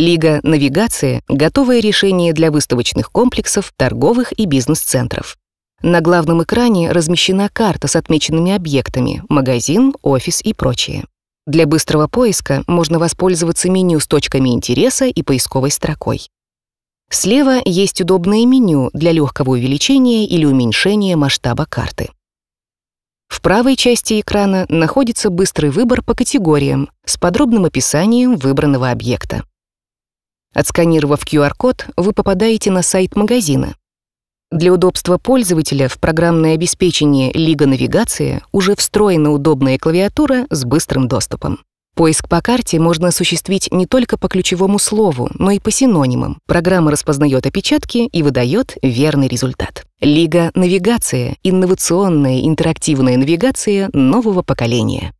LIGA Навигация — готовое решение для выставочных комплексов, торговых и бизнес-центров. На главном экране размещена карта с отмеченными объектами: магазин, офис и прочее. Для быстрого поиска можно воспользоваться меню с точками интереса и поисковой строкой. Слева есть удобное меню для легкого увеличения или уменьшения масштаба карты. В правой части экрана находится быстрый выбор по категориям с подробным описанием выбранного объекта. Отсканировав QR-код, вы попадаете на сайт магазина. Для удобства пользователя в программное обеспечение LIGA Навигация уже встроена удобная клавиатура с быстрым доступом. Поиск по карте можно осуществить не только по ключевому слову, но и по синонимам. Программа распознает опечатки и выдает верный результат. LIGA Навигация — инновационная интерактивная навигация нового поколения.